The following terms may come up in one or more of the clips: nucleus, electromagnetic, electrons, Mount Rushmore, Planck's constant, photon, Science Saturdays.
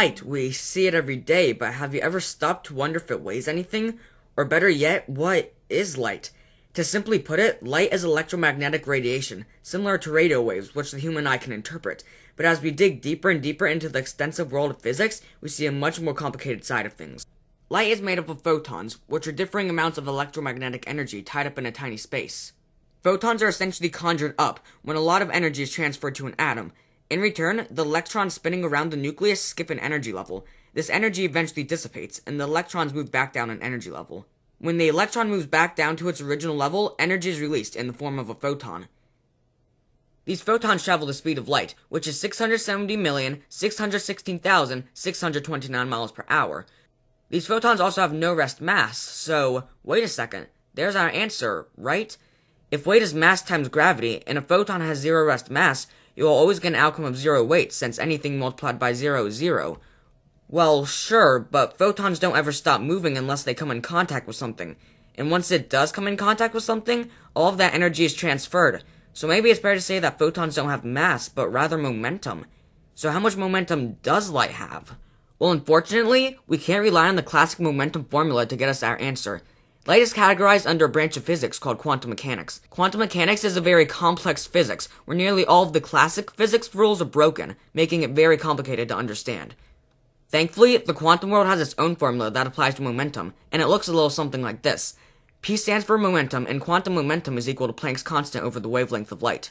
light, we see it every day, but have you ever stopped to wonder if it weighs anything? Or better yet, what is light? To simply put it, light is electromagnetic radiation, similar to radio waves, which the human eye can interpret. But as we dig deeper and deeper into the extensive world of physics, we see a much more complicated side of things. Light is made up of photons, which are differing amounts of electromagnetic energy tied up in a tiny space. Photons are essentially conjured up when a lot of energy is transferred to an atom. In return, the electrons spinning around the nucleus skip an energy level. This energy eventually dissipates, and the electrons move back down an energy level. When the electron moves back down to its original level, energy is released in the form of a photon. These photons travel the speed of light, which is 670,616,629 miles per hour. These photons also have no rest mass, so wait a second, there's our answer, right? If weight is mass times gravity, and a photon has zero rest mass, you will always get an outcome of zero weight, since anything multiplied by zero is zero. Well, sure, but photons don't ever stop moving unless they come in contact with something. And once it does come in contact with something, all of that energy is transferred. So maybe it's fair to say that photons don't have mass, but rather momentum. So how much momentum does light have? Well, unfortunately, we can't rely on the classic momentum formula to get us our answer. Light is categorized under a branch of physics called quantum mechanics. Quantum mechanics is a very complex physics, where nearly all of the classic physics rules are broken, making it very complicated to understand. Thankfully, the quantum world has its own formula that applies to momentum, and it looks a little something like this. P stands for momentum, and quantum momentum is equal to Planck's constant over the wavelength of light.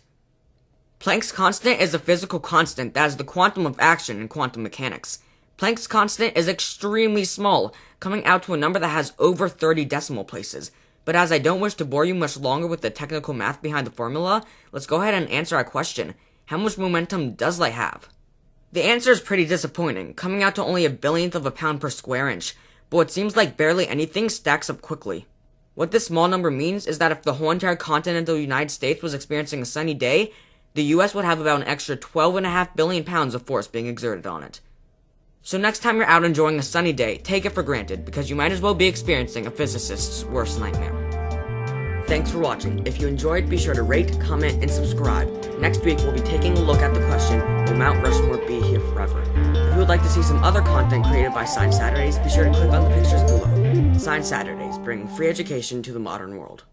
Planck's constant is a physical constant that is the quantum of action in quantum mechanics. Planck's constant is extremely small, coming out to a number that has over 30 decimal places. But as I don't wish to bore you much longer with the technical math behind the formula, let's go ahead and answer our question. How much momentum does light have? The answer is pretty disappointing, coming out to only a billionth of a pound per square inch, but what seems like barely anything stacks up quickly. What this small number means is that if the whole entire continental United States was experiencing a sunny day, the US would have about an extra 12.5 billion pounds of force being exerted on it. So next time you're out enjoying a sunny day, take it for granted, because you might as well be experiencing a physicist's worst nightmare. Thanks for watching. If you enjoyed, be sure to rate, comment, and subscribe. Next week, we'll be taking a look at the question, will Mount Rushmore be here forever? If you would like to see some other content created by Science Saturdays, be sure to click on the pictures below. Science Saturdays, bringing free education to the modern world.